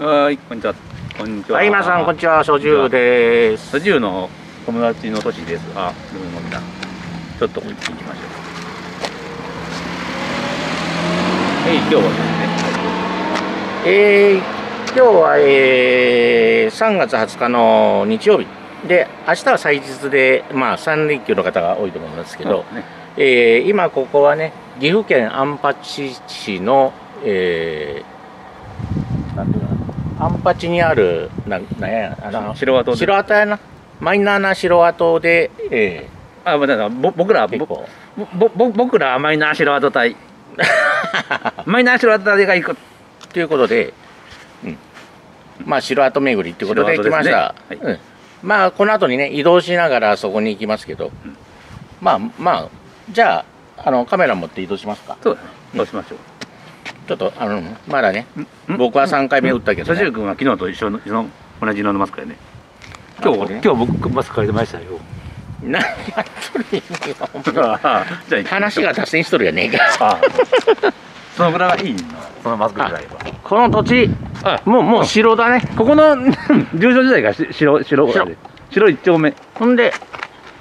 はい、こんにちは。こんにちは。皆さん、こんにちは。ソジュウです。ソジュウの友達のトシです。あ、飲み込んだ。ちょっとこっち行きましょう。今日はですね。今日は、3月20日の日曜日で、明日は祭日で、まあ、3連休の方が多いと思いますけど、ね、今ここはね、岐阜県安八市の、なんていうかな、安八にある城跡やな、マイナーな城跡で、僕らはマイナー城跡隊マイナー城跡隊が行くということで、うん、まあ城跡巡りということで行きました、ね、はい、うん、まあこの後にね移動しながらそこに行きますけど、うん、まあじゃあ、カメラ持って移動しますか。そうだね、どうしましょう。うん、ちょっとまだね、僕は3回目打ったけど、ね、佐々木君は昨日と一緒の同じのマスクやね。今日僕マスク借りてましたよ。何やっとるんや。じゃ話が達成しとるやねえか。そのぐらいはいいの。そのマスクぐらいは。この土地、もう城だね。ここの住所時代が城一丁目。ほんで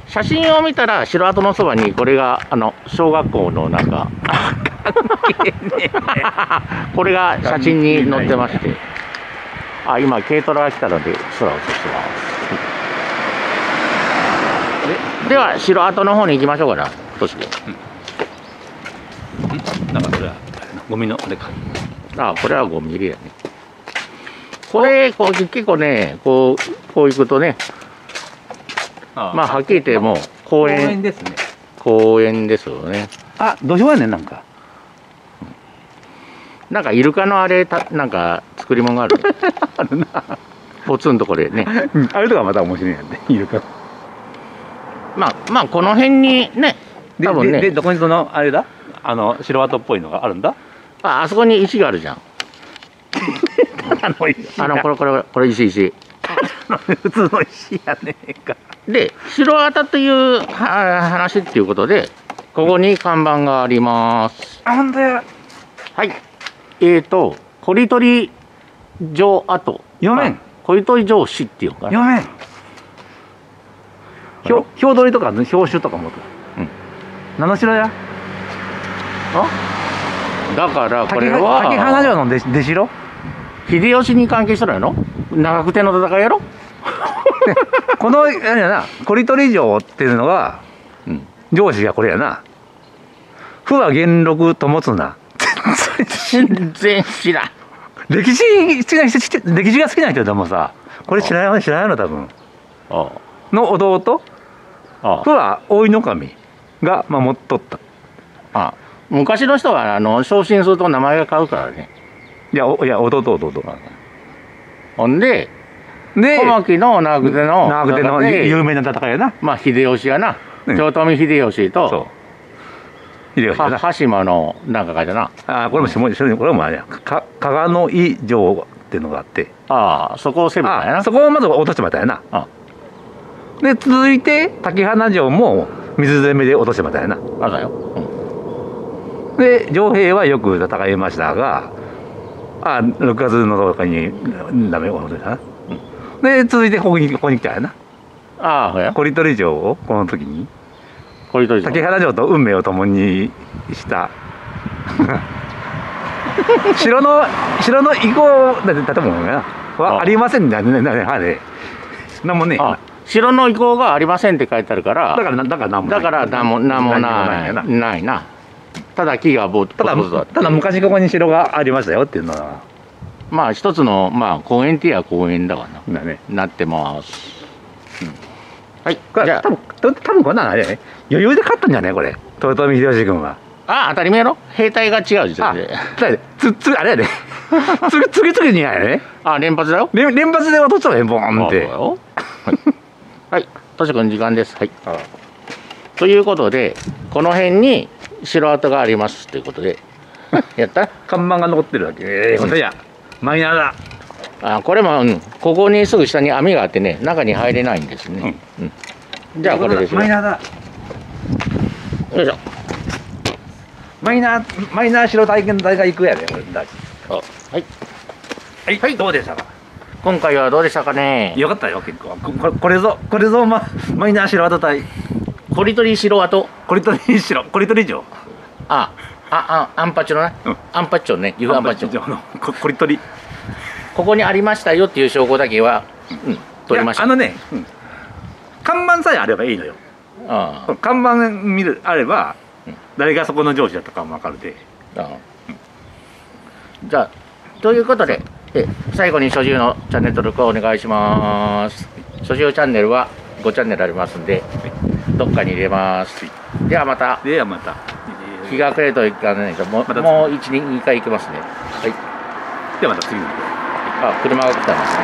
写真を見たら城跡のそばにこれが小学校のなんか。これが写真に載ってまして、あ、今軽トラが来たので空を映してます。では城跡の方に行きましょうかな、トシ君。なんかそれはゴミのあれか。あ、これはゴミ入れやね。これこう結構ね、こう行くとね、まあはっきり言ってもう公園ですね。公園ですよね。あ、土俵やねん、なんかイルカのあれなんか作り物があるあるな、ポツンとこれね、うん、あれとかまた面白いやんね、イルカ。まあこの辺にね、多分ね、でどこにそのあれだ、城跡っぽいのがあるんだ。あそこに石があるじゃん。これ石普通の石やねえか。で城跡という話っていうことで、ここに看板があります。あ、ほんとや。はい。こりとり城跡。こりとり城市っていうか。表取りとか、表紙とかも。うん。何の城や。あ。だから、これは。竹花城の出城。秀吉に関係したのやろ。長久手の戦いやろ。この、あれやな、こりとり城っていうのは。うん。上司がこれやな。不は元禄ともつな。全然知らん。歴史が好きな人でもさ、これ知らないの多分。の弟。不は大井の神が守っとった。あ、昔の人は昇進すると名前が変わるからね。いや弟。ほんで。小牧の長久手の有名な戦いやな。まあ秀吉やな。豊臣秀吉と羽島のなんか書いてな。あ、これも下地、これもあれや、加賀の井城っていうのがあって、ああ、そこを攻めたんやな。そこをまず落としてまったんやな。で続いて竹花城も水攻めで落としてまったんやな。あだよ。で城兵はよく戦いましたが、あ、6月の中にダメを落としたな。で続いてここに来たんやな。ああ、こりとり城をこの時に竹原城と運命を共にした城の遺構建物はありませんね。そんなもんね、城の遺構がありませんって書いてあるから、だからなんもないな。ただ木がぼっとだった。ただ昔ここに城がありましたよっていうのは、まあ一つの公園っていえば公園だからなってます。はい、多分こんなのあれね、余裕で勝ったんじゃねこれ、豊臣秀吉君は。ああ、当たり前やろ、兵隊が違う時点で。あれやで、次々にやね。あ、連発だよ、連発で落としたらボーンって。はい、トシ君時間です。はい、ということでこの辺に城跡がありますということで、やった看板が残ってるわけ。本当や、マイナーだ。あ、これも、うん、ここにすぐ下に網があってね、中に入れないんですね。じゃあこれですよ。マイナーだ。よいしょ。マイナー城体験隊が行くやで、これ。はい。はい、どうでしたか。今回はどうでしたかね。よかったよ、結構。これぞ、マイナー白跡隊。コリトリ白跡。コリトリ城。アンパチのね。アンパッチョね。アンパッチョのコリトリ。ここにありましたよっていう証拠だけは、取りました。あのね、看板さえあればいいのよ。看板あれば、誰がそこの上司だったかもわかるで。じゃあ、ということで、最後に所有のチャンネル登録をお願いします。所有チャンネルは5チャンネルありますんで、どっかに入れます。ではまた。日が暮れるといかないと、もう1、2回行きますね。はい。ではまた次の。あ、車が来たんですね。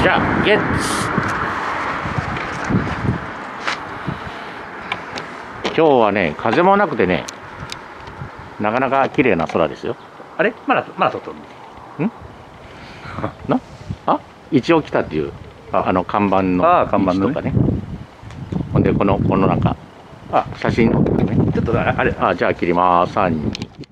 じゃあ、ゲッツ。今日はね、風もなくてね、なかなか綺麗な空ですよ。あれまだ撮っとるの？ん？な？あ？一応来たっていう、あの看板の位置とかね。ほんで、このなんか、写真のとかね。ちょっとあれ、じゃあ切ります。3、2。